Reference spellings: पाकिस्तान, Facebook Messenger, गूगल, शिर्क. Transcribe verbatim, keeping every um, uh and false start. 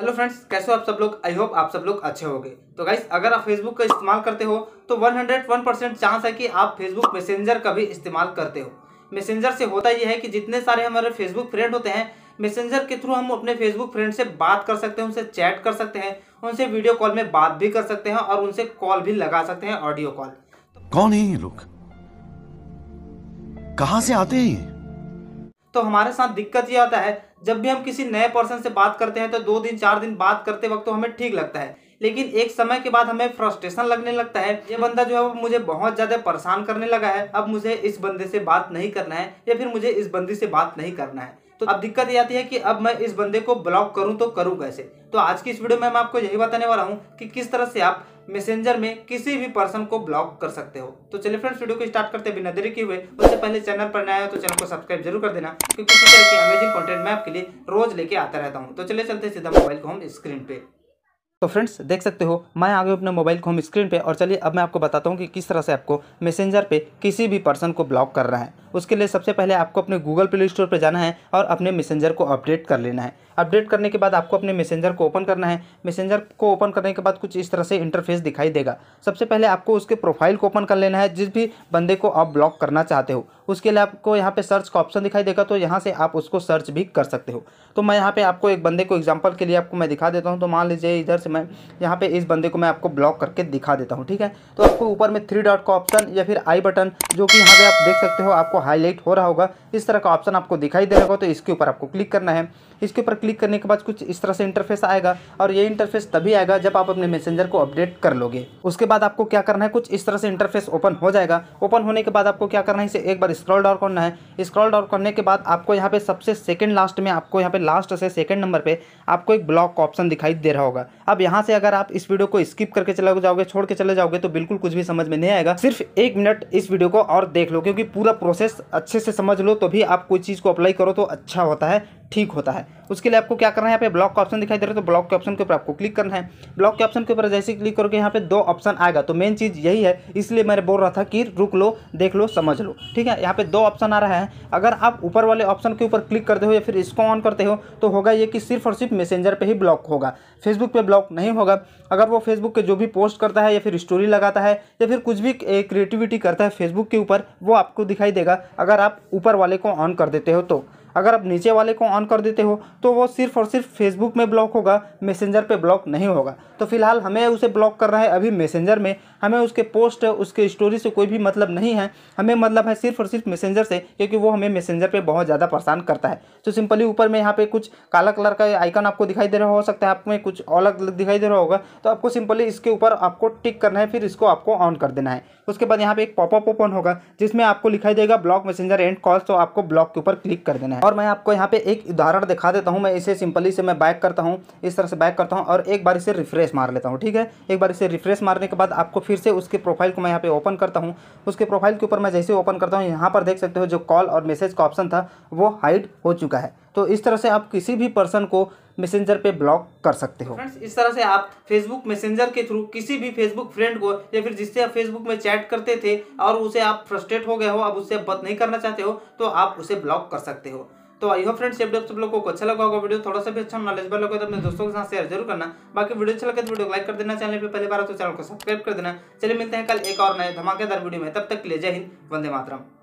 Hello friends, कैसे हो आप सब लोग। आई होप आप सब लोग अच्छे होंगे। तो गाइस, अगर आप फेसबुक का इस्तेमाल करते हो तो एक सौ एक परसेंट चांस है कि आप फेसबुक मैसेंजर का भी इस्तेमाल करते हो। मैसेंजर से होता यह है कि जितने सारे हमारे फेसबुक फ्रेंड होते हैं, मैसेंजर के थ्रू हम अपने फेसबुक फ्रेंड से बात कर सकते हैं, उनसे चैट कर सकते हैं, उनसे वीडियो कॉल में बात भी कर सकते हैं और उनसे कॉल भी लगा सकते हैं, ऑडियो कॉल। कौन है ये लोग, कहाँ से आते हैं? तो हमारे साथ दिक्कत ये आता है, जब भी हम किसी नए पर्सन से बात करते हैं तो दो दिन चार दिन बात करते वक्त तो हमें ठीक लगता है, लेकिन एक समय के बाद हमें फ्रस्ट्रेशन लगने लगता है। ये बंदा जो है वो मुझे बहुत ज़्यादा परेशान करने लगा है, अब मुझे इस बंदे से बात नहीं करना है या फिर मुझे इस बंदी से बात नहीं करना है। तो अब दिक्कत ये आती है कि अब मैं इस बंदे को ब्लॉक करूं तो करूं कैसे। तो आज की इस वीडियो में मैं आपको यही बताने वाला हूं कि किस तरह से आप मैसेंजर में किसी भी पर्सन को ब्लॉक कर सकते हो। तो चलिए फ्रेंड्स, वीडियो को स्टार्ट करते बिना देरी किए हुए। उससे पहले चैनल पर नया हो तो चैनल को सब्सक्राइब जरूर कर देना, क्योंकि इसी तरह के अमेजिंग कॉन्टेंट मैं आपके लिए रोज लेके आता रहता हूँ। तो चलिए चलते सीधा मोबाइल को हम स्क्रीन पे। तो फ्रेंड्स, देख सकते हो मैं आ गया अपने मोबाइल को हम स्क्रीन पे, और चलिए अब मैं आपको बताता हूँ कि किस तरह से आपको मैसेंजर पे किसी भी पर्सन को ब्लॉक करना है। उसके लिए सबसे पहले आपको अपने गूगल प्ले स्टोर पे जाना है और अपने मैसेंजर को अपडेट कर लेना है। अपडेट करने के बाद आपको अपने मैसेंजर को ओपन करना है। मैसेंजर को ओपन करने के बाद कुछ इस तरह से इंटरफेस दिखाई देगा। सबसे पहले आपको उसके प्रोफाइल को ओपन कर लेना है, जिस भी बंदे को आप ब्लॉक करना चाहते हो। उसके लिए आपको यहाँ पे सर्च का ऑप्शन दिखाई देगा, तो यहाँ से आप उसको सर्च भी कर सकते हो। तो मैं यहाँ पर आपको एक बंदे को एग्जाम्पल के लिए आपको मैं दिखा देता हूँ। तो मान लीजिए इधर से मैं यहाँ पर इस बंदे को मैं आपको ब्लॉक करके दिखा देता हूँ, ठीक है। तो आपको ऊपर में थ्री डॉट का ऑप्शन या फिर आई बटन, जो कि यहाँ पर आप देख सकते हो आपको हाईलाइट हो रहा होगा, इस तरह का ऑप्शन आपको दिखाई दे रहा होगा। तो इसके ऊपर आपको क्लिक करना है। इसके ऊपर क्लिक करने के बाद कुछ इस तरह से इंटरफेस आएगा, और ये इंटरफेस तभी आएगा जब आप अपने मैसेंजर को अपडेट कर लोगे। उसके बाद आपको क्या करना है, कुछ इस तरह से इंटरफेस ओपन हो जाएगा। ओपन होने के बाद आपको क्या करना है, इसे एक बार स्क्रॉल डाउन करना है। स्क्रॉल डाउन करने के बाद आपको यहाँ पे सबसे सेकंड लास्ट में, आपको यहाँ पे लास्ट से सेकंड नंबर पे आपको एक ब्लॉक का ऑप्शन दिखाई दे रहा होगा। अब यहाँ से अगर आप इस वीडियो को स्किप करके चले जाओगे, छोड़ के चले जाओगे, तो बिल्कुल कुछ भी समझ में नहीं आएगा। सिर्फ एक मिनट इस वीडियो को और देख लो, क्योंकि पूरा प्रोसेस अच्छे से समझ लो, तभी आप कोई चीज़ को अप्लाई करो तो अच्छा होता है, ठीक होता है। उसके लिए आपको क्या करना है, यहाँ पे ब्लॉक का ऑप्शन दिखाई दे रहा है, तो ब्लॉक के ऑप्शन के ऊपर आपको क्लिक करना है। ब्लॉक के ऑप्शन के ऊपर जैसे क्लिक करोगे, यहाँ पे दो ऑप्शन आएगा। तो मेन चीज़ यही है, इसलिए मैं बोल रहा था कि रुक लो, देख लो, समझ लो, ठीक है। यहाँ पे दो ऑप्शन आ रहा है। अगर आप ऊपर वाले ऑप्शन के ऊपर क्लिक करते हो या फिर इसको ऑन करते हो, तो होगा ये कि सिर्फ और सिर्फ मैसेंजर पर ही ब्लॉक होगा, फेसबुक पर ब्लॉक नहीं होगा। अगर वो फेसबुक के जो भी पोस्ट करता है या फिर स्टोरी लगाता है या फिर कुछ भी क्रिएटिविटी करता है फेसबुक के ऊपर, वो आपको दिखाई देगा अगर आप ऊपर वाले को ऑन कर देते हो। तो अगर आप नीचे वाले को ऑन कर देते हो तो वो सिर्फ और सिर्फ फेसबुक में ब्लॉक होगा, मैसेंजर पे ब्लॉक नहीं होगा। तो फिलहाल हमें उसे ब्लॉक करना है अभी मैसेंजर में। हमें उसके पोस्ट, उसके स्टोरी से कोई भी मतलब नहीं है, हमें मतलब है सिर्फ और सिर्फ मैसेंजर से, क्योंकि वो हमें मैसेंजर पे बहुत ज़्यादा परेशान करता है। तो सिंपली ऊपर में यहाँ पर कुछ काला कलर का आइकन आपको दिखाई दे रहा हो सकता है, आपको कुछ अलग दिखाई दे रहा होगा, तो आपको सिंपली इसके ऊपर आपको टिक करना है, फिर इसको आपको ऑन कर देना है। उसके बाद यहाँ पर एक पॉपअप ओपन होगा, जिसमें आपको लिखाई देगा ब्लॉक मैसेंजर एंड कॉल, तो आपको ब्लॉक के ऊपर क्लिक कर देना है। और मैं आपको यहाँ पे एक उदाहरण दिखा देता हूँ। मैं इसे सिंपली से मैं बैक करता हूँ, इस तरह से बैक करता हूँ और एक बार इसे रिफ्रेश मार लेता हूँ, ठीक है। एक बार इसे रिफ्रेश मारने के बाद आपको फिर से उसके प्रोफाइल को मैं यहाँ पे ओपन करता हूँ। उसके प्रोफाइल के ऊपर मैं जैसे ओपन करता हूँ, यहाँ पर देख सकते हो जो कॉल और मैसेज का ऑप्शन था वो हाइड हो चुका है। तो इस तरह से आप किसी भी पर्सन को मैसेंजर पे ब्लॉक कर सकते हो। फ्रेंड्स, इस तरह से आप फेसबुक मैसेंजर के थ्रू किसी भी फेसबुक फ्रेंड को या फिर जिससे आप फेसबुक में चैट करते थे और उसे आप फ्रस्ट्रेट हो गए हो, अब उससे बात नहीं करना चाहते हो, तो आप उसे ब्लॉक कर सकते हो। तो आई होप फ्रेंड्स ये वीडियो सब लोगों को अच्छा लगा होगा। वीडियो थोड़ा सा भी अच्छा नॉलेजबल लगा तो अपने दोस्तों के साथ शेयर जरूर करना। बाकी वीडियो अच्छा लगे तो वीडियो को लाइक कर देना, चैनल पर पहली बार तो चैनल को सब्सक्राइब कर देना। चलिए मिलते हैं कल एक और नए धमाकेदार वीडियो में, तब तक के लिए जय हिंद, वंदे मातरम।